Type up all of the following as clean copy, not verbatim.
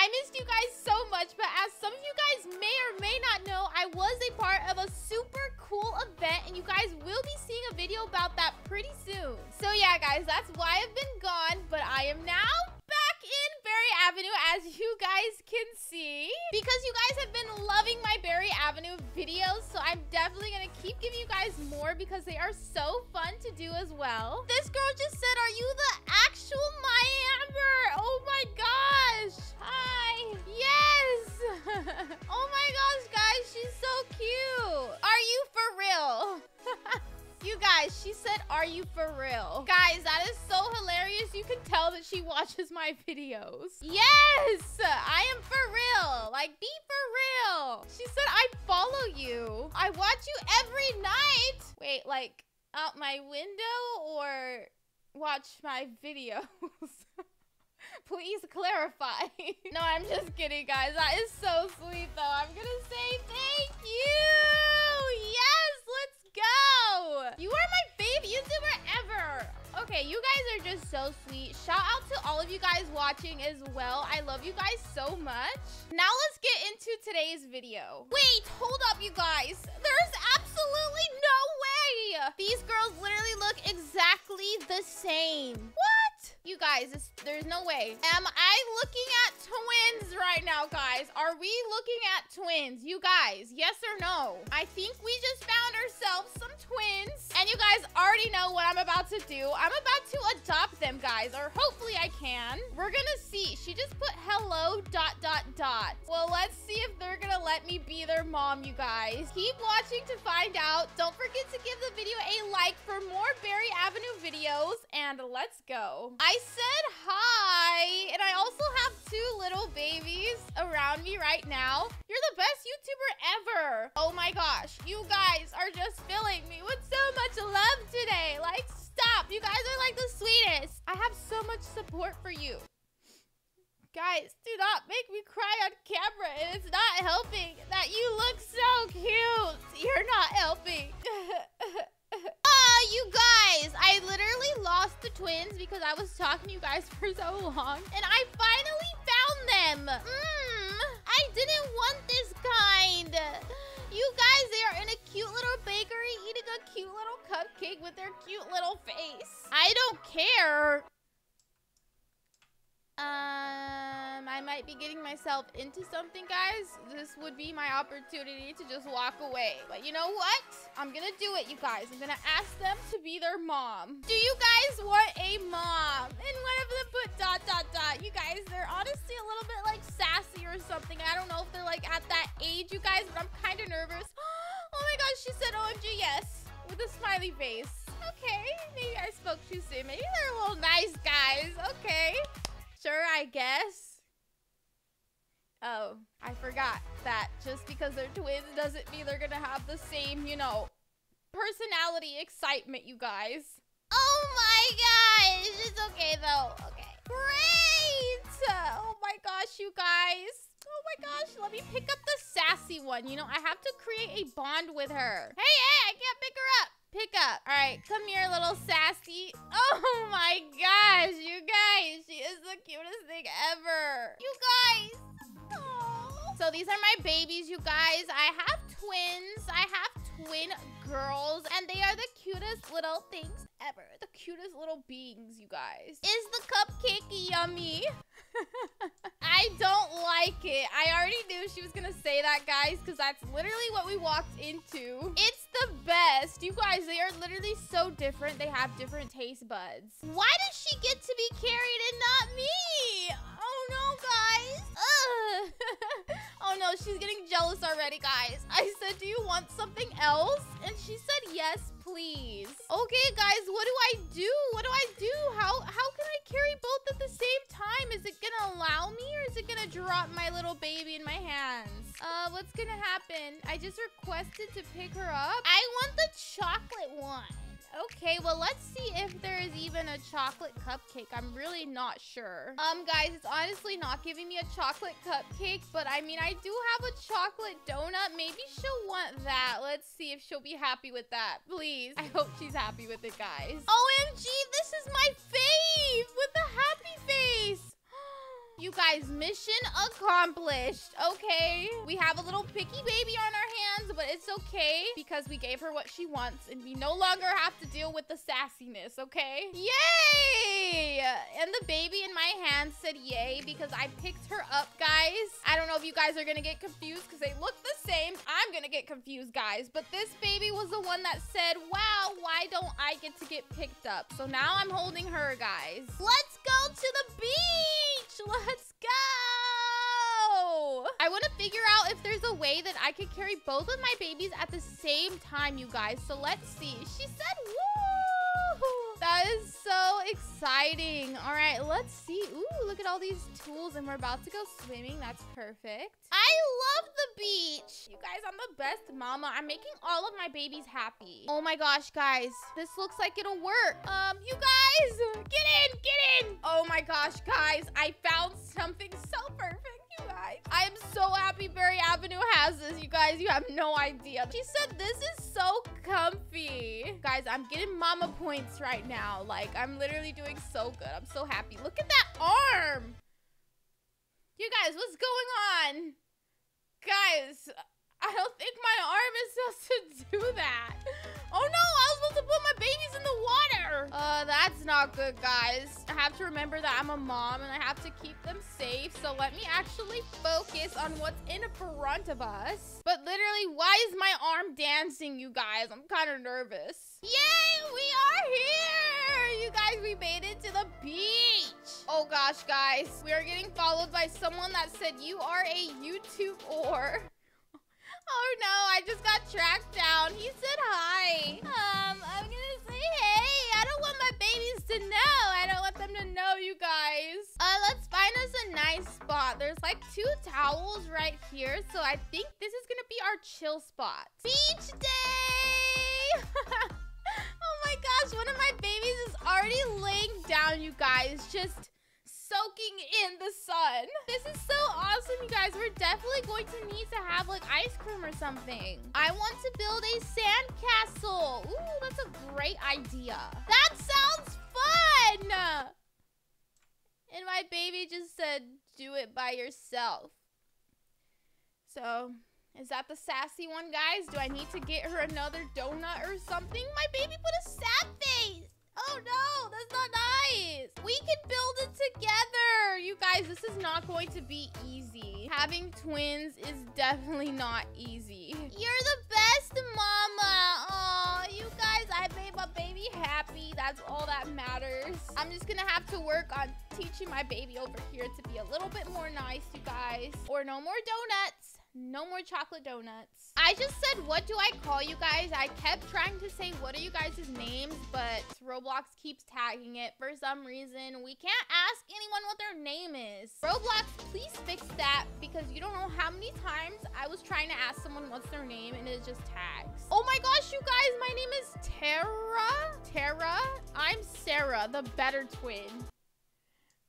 I missed you guys so much, but as some of you guys may or may not know, I was a part of a super cool event, and you guys will be seeing a video about that pretty soon. So yeah, guys, that's why I've been gone, but I am now back in Berry Avenue, as you guys can see, because you guys have been loving my Berry Avenue videos, so I'm definitely gonna keep giving you guys more because they are so fun to do as well. This girl just said, are you the actual Myamber? Oh my gosh, hi. Yes. Oh my gosh, guys, she's so cute. Are you for real? You guys, she said, are you for real? Guys, that is so hilarious. You can tell that she watches my videos. Yes, I am for real. Like, be for real. She said, I follow you. I watch you every night. Wait, like, out my window or watch my videos? Please clarify. No, I'm just kidding, guys. That is so sweet, though. I'm gonna say thank you. Yes, let's go. You are my fave YouTuber ever. Okay, you guys are just so sweet. Shout out to all of you guys watching as well. I love you guys so much. Now let's get into today's video. Wait, hold up, you guys. There's absolutely no way. These girls literally look exactly the same. What? You guys, there's no way. Am I looking at twins right now, guys? Are we looking at twins? You guys, yes or no? I think we just found ourselves some twins. And you guys already know what I'm about to do. I'm about to adopt them, guys, or hopefully I can. We're gonna see. She just put hello ... Well, let's see if they're gonna let me be their mom, you guys. Keep watching to find out. Don't forget to give the video a like for more Berry Avenue videos, and let's go. I said hi, and I also have two little babies around me right now. You're the best YouTuber ever. Oh my gosh, you guys are just filling me with so much love today. Like, stop. You guys are like the sweetest. I have so much support for you. Guys, do not make me cry on camera, and it's not helping that you look so cute. You're not helping. You guys, I literally lost the twins because I was talking to you guys for so long, and I finally found them. I didn't want this kind. You guys, they are in a cute little bakery eating a cute little cupcake with their cute little face. I don't care. I might be getting myself into something, guys. This would be my opportunity to just walk away. But you know what? I'm gonna do it, you guys. I'm gonna ask them to be their mom. Do you guys want a mom? And one of them put ... You guys, they're honestly a little bit like sassy or something. I don't know if they're like at that age, you guys, but I'm kind of nervous. Oh my gosh, she said OMG yes with a smiley face. Okay, maybe I spoke too soon. Maybe they're a little nice, guys. Okay, sure, I guess. Oh, I forgot that just because they're twins doesn't mean they're gonna have the same, you know, personality excitement, you guys. Oh my gosh, it's okay though. Okay, great. Oh my gosh, you guys. Oh my gosh, let me pick up the sassy one. You know, I have to create a bond with her. Hey, hey, I can't pick her up. Pick up. All right, come here, little sassy. Oh my gosh, you guys, she is the cutest thing ever. You guys. So these are my babies, you guys. I have twins. I have twin girls, and they are the cutest little things ever. The cutest little beings, you guys. Is the cupcake yummy? I don't like it. I already knew she was gonna say that, guys, because that's literally what we walked into. It's the best. You guys, they are literally so different. They have different taste buds. Why does she get to be carried and not me? Oh no, guys. Ugh. Oh no, she's getting jealous already, guys. I said, do you want something else? And she said, yes, please. Okay, guys, what do I do? What do I do? How can I carry both at the same time? Is it gonna allow me, or is it gonna drop my little baby in my hands? What's gonna happen? I just requested to pick her up. I want the chocolate one. Okay, well, let's see if there is even a chocolate cupcake. I'm really not sure. Guys, it's honestly not giving me a chocolate cupcake, but I mean, I do have a chocolate donut. Maybe she'll want that. Let's see if she'll be happy with that. Please. I hope she's happy with it, guys. OMG, this is my fave with the happy face. You guys, mission accomplished. Okay, we have a little picky baby on our hands, but it's okay because we gave her what she wants and we no longer have to deal with the sassiness. Okay, yay! And the baby in my hand said yay because I picked her up, guys. I don't know if you guys are gonna get confused because they look the same. I'm gonna get confused, guys, but this baby was the one that said, wow, why don't I get to get picked up? So now I'm holding her, guys. Let's go to the beach. Let's go. I want to figure out if there's a way that I could carry both of my babies at the same time, you guys. So let's see. She said, woo! That is so exciting. All right, let's see. Ooh, look at all these tools. And we're about to go swimming. That's perfect. I love the beach. You guys, I'm the best mama. I'm making all of my babies happy. Oh my gosh, guys. This looks like it'll work. You guys, get in, get in. Oh my gosh, guys. I found something so perfect. I am so happy Berry Avenue has this, you guys. You have no idea. She said this is so comfy. Guys, I'm getting mama points right now. Like, I'm literally doing so good. I'm so happy. Look at that arm. You guys, what's going on? Guys, I don't think my arm is supposed to do that. Oh, no, I was supposed to put my babies in the water. That's not good, guys. I have to remember that I'm a mom and I have to keep them safe. So let me actually focus on what's in front of us. But literally, why is my arm dancing, you guys? I'm kind of nervous. Yay, we are here. You guys, we made it to the beach. Oh, gosh, guys. We are getting followed by someone that said you are a YouTuber. Oh, no, I just got tracked down. He said hi. I'm gonna say hey. I don't want my babies to know. I don't want them to know, you guys. Let's find us a nice spot. There's like 2 towels right here. So I think this is gonna be our chill spot. Beach day! Oh my gosh, one of my babies is already laying down, you guys. Just soaking in the sun. This is so awesome, you guys. We're definitely going to need to have like ice cream or something. I want to build a sand castle. Ooh, that's a great idea. That sounds fun. And my baby just said, do it by yourself. So, is that the sassy one, guys? Do I need to get her another donut or something? My baby put a sad face. Oh no, that's not nice. We can build it together. You guys, this is not going to be easy. Having twins is definitely not easy. You're the best mama. Oh, you guys, I made my baby happy. That's all that matters. I'm just gonna have to work on teaching my baby over here to be a little bit more nice, you guys. Or no more donuts. No more chocolate donuts. I just said, what do I call you guys? I kept trying to say, what are you guys' names? But Roblox keeps tagging it for some reason. We can't ask anyone what their name is. Roblox, please fix that because you don't know how many times I was trying to ask someone what's their name and it just tags. Oh my gosh, you guys, my name is Tara? I'm Sarah, the better twin.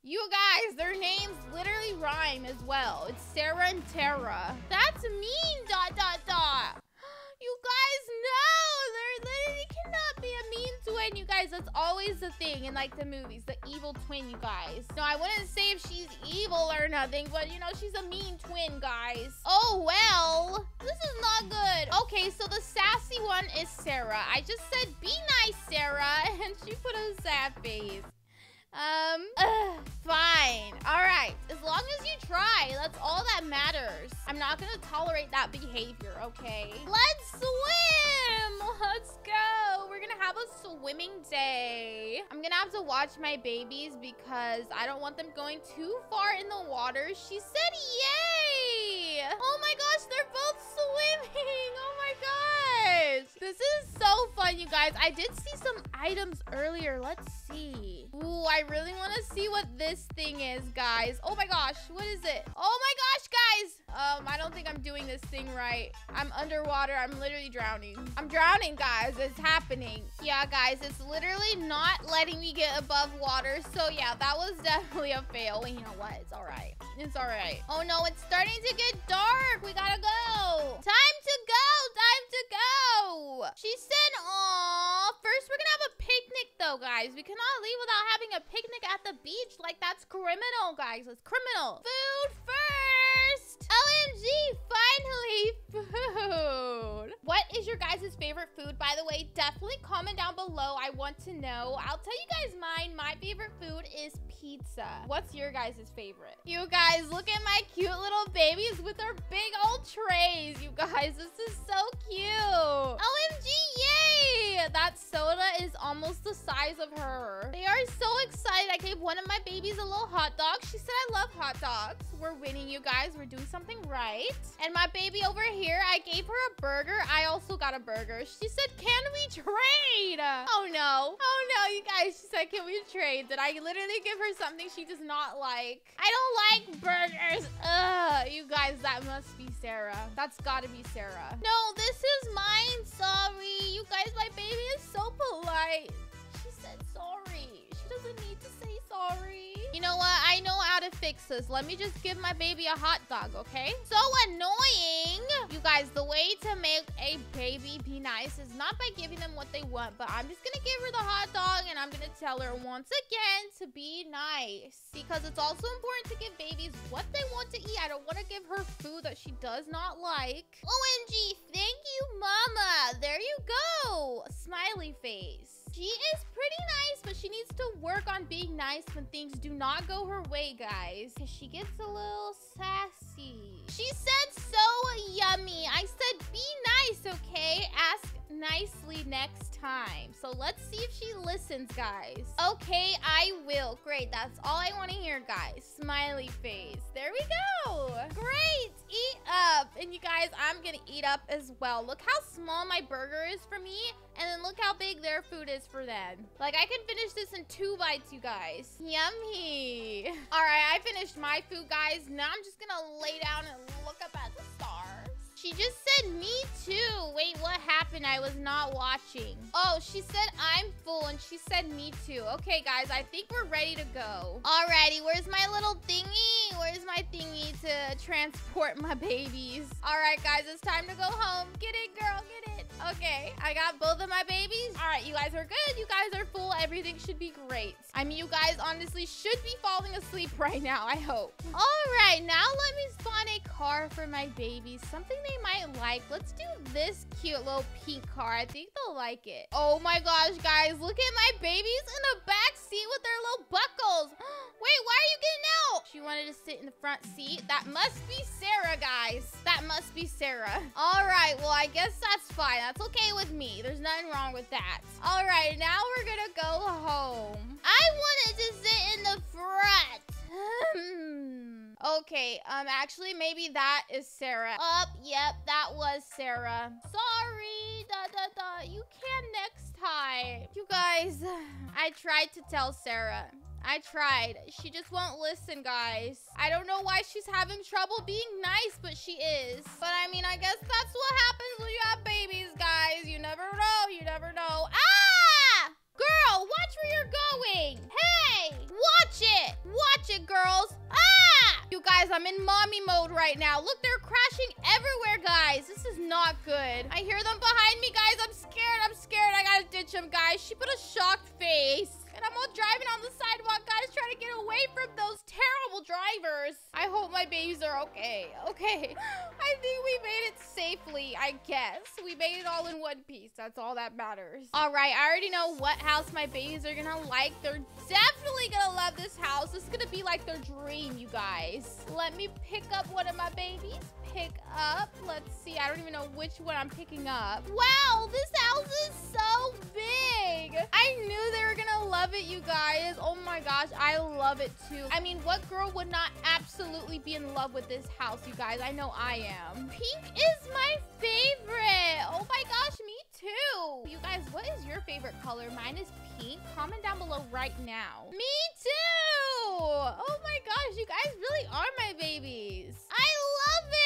You guys, their names literally rhyme as well. It's Sarah and Tara. That's mean, ... You guys, no! There literally cannot be a mean twin, you guys. That's always the thing in, like, the movies. The evil twin, you guys. No, I wouldn't say if she's evil or nothing, but, you know, she's a mean twin, guys. Oh, well. This is not good. Okay, so the sassy one is Sarah. I just said, be nice, Sarah. And she put a sad face. Fine. All right. As long as you try, that's all that matters. I'm not going to tolerate that behavior, okay? Let's swim. Let's go. We're going to have a swimming day. I'm going to have to watch my babies because I don't want them going too far in the water. She said yay. Oh my gosh, they're both swimming. Oh my gosh. This is so fun, you guys. I did see some items earlier. Let's see. Ooh, I really want to see what this thing is, guys. Oh my gosh, what is it? Oh my gosh, guys. I don't think I'm doing this thing right. I'm underwater. I'm literally drowning. I'm drowning, guys. It's happening. Yeah, guys, it's literally not letting me get above water. So yeah, that was definitely a fail. And you know what? It's all right. It's all right. Oh no, it's starting to get dark. We gotta go. Time to go. Time to go. She said, "Aw, first we're gonna have a picnic." picnic, though, guys. We cannot leave without having a picnic at the beach. Like, that's criminal, guys. It's criminal. Food first. OMG, finally, food. What is your guys' favorite food, by the way? Definitely comment down below. I want to know. I'll tell you guys mine. My favorite food is pizza. What's your guys' favorite? You guys, look at my cute little babies with their big old trays. You guys, this is so cute. OMG, yay! That soda is almost the size of her. They are so excited. I gave one of my babies a little hot dog. She said, I love hot dogs. We're winning, you guys. We're doing something right. And my baby over here, I gave her a burger. I also got a burger. She said, can we trade? Oh, no. Oh, no, you guys. She said, can we trade? Did I literally give her something she does not like? I don't like burgers. Ugh. You guys, that must be Sarah. That's gotta be Sarah. No, this is mine. Sorry. You guys, my baby is so polite. She said sorry. She doesn't need to say sorry. You know what? I know how to fix this. Let me just give my baby a hot dog, okay? So annoying. You guys, the way to make a baby be nice is not by giving them what they want, but I'm just gonna give her the hot dog and I'm gonna tell her once again to be nice, because it's also important to give babies what they want to eat. I don't want to give her food that she does not like. OMG, thank you, mama. There you go. Smiley face. She is pretty nice, but she needs to work on being nice when things do not go her way, guys. Because she gets a little sassy. She said so yummy. I said be nice, okay? Ask nicely next time. So let's see if she listens, guys. Okay, I will. Great, that's all I want to hear, guys. Smiley face. There we go. Great, eat up. And you guys, I'm going to eat up as well. Look how small my burger is for me. And then look how big their food is for them. Like, I can finish this in 2 bites, you guys. Yummy. All right, I finished my food, guys. Now I'm just gonna lay down and look up at the stars. She just said, me too. Wait, what happened? I was not watching. Oh, she said, I'm full, and she said, me too. Okay, guys, I think we're ready to go. Alrighty, where's my little thingy? Where's my thingy to transport my babies? All right, guys, it's time to go home. Get it, girl, get it. Okay, I got both of my babies. All right, you guys are good. You guys are full. Everything should be great. I mean, you guys honestly should be falling asleep right now, I hope. All right, now let me spawn a car for my babies. Something they might like. Let's do this cute little pink car. I think they'll like it. Oh my gosh, guys, look at my babies in the back seat with their little buckles. Wait, why are you getting out? She wanted to sit in the front seat. That must be Sarah, guys. That must be Sarah. All right, well, I guess that's fine. That's okay with me. There's nothing wrong with that. All right, now we're gonna go home. I wanted to sit in the front. Okay, actually, maybe that is Sarah. Yep, that was Sarah. Sorry, you can next time. You guys, I tried to tell Sarah. I tried. She just won't listen, guys. I don't know why she's having trouble being nice, but she is. But I mean, I guess that's what happens when you have babies, guys. You never know. You never know. Ah! Girl, watch where you're going. Hey! Watch it! Watch it, girls. Ah! You guys, I'm in mommy mode right now. Look, they're crashing everywhere, guys. This is not good. I hear them behind me, guys. I'm scared. I'm scared. I gotta ditch them, guys. She put a shocked face. And I'm all driving on the sidewalk, guys, trying to get away from those terrible drivers. I hope my babies are okay. Okay. I think we made it safely, I guess. We made it all in one piece. That's all that matters. All right. I already know what house my babies are going to like. They're definitely going to love this house. This is going to be like their dream, you guys. Let me pick up one of my babies. Pick up. Let's see. I don't even know which one I'm picking up. Wow, this house is so big. I knew they were going to love it, you guys. Oh my gosh, I love it too. I mean, what girl would not absolutely be in love with this house, you guys? I know I am. Pink is my favorite. Oh my gosh, me too. You guys, what is your favorite color? Mine is pink. Comment down below right now. Me too. Oh my gosh, you guys really are my babies. I love it.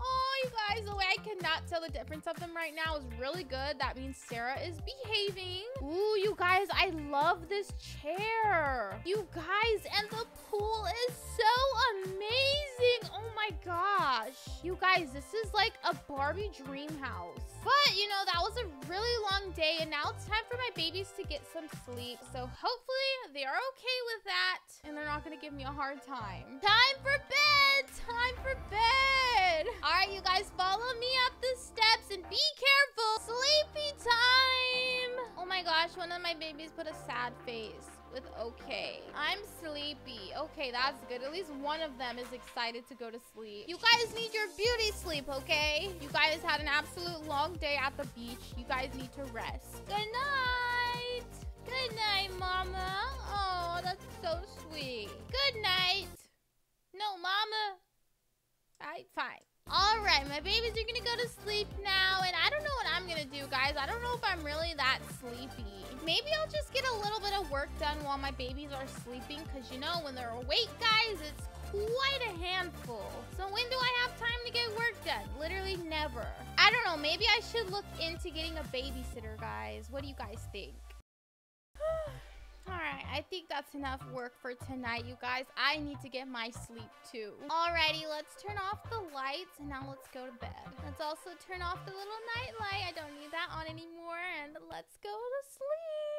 Oh, you guys, the way I cannot tell the difference of them right now is really good. That means Sarah is behaving. Ooh, you guys, I love this chair. You guys, and the pool is so amazing. Oh my gosh. gosh. You guys, this is like a Barbie dream house. But, you know, that was a really long day, and now it's time for my babies to get some sleep. So hopefully they are okay with that, and they're not going to give me a hard time. Time for bed! Time for bed! All right, you guys, follow me up the steps and be careful. Sleepy time! Oh my gosh, one of my babies put a sad face with okay. I'm sleepy. Okay, that's good. At least one of them is excited to go to sleep. You guys need your beauty sleep, okay? You guys had an absolute long day at the beach. You guys need to rest. Good night. Good night, Mama. Oh, that's so sweet. Good night. No, Mama. All right, fine. All right, my babies are gonna go to sleep now, and I don't know what I'm gonna do, guys. I don't know if I'm really that sleepy. Maybe I'll just get a little bit of work done while my babies are sleeping, because, you know, when they're awake, guys, it's quite a handful. So when do I have time to get work done? Literally never. I don't know. Maybe I should look into getting a babysitter, guys. What do you guys think? Alright, I think that's enough work for tonight, you guys. I need to get my sleep, too. Alrighty, let's turn off the lights, and now let's go to bed. Let's also turn off the little nightlight. I don't need that on anymore, and let's go to sleep.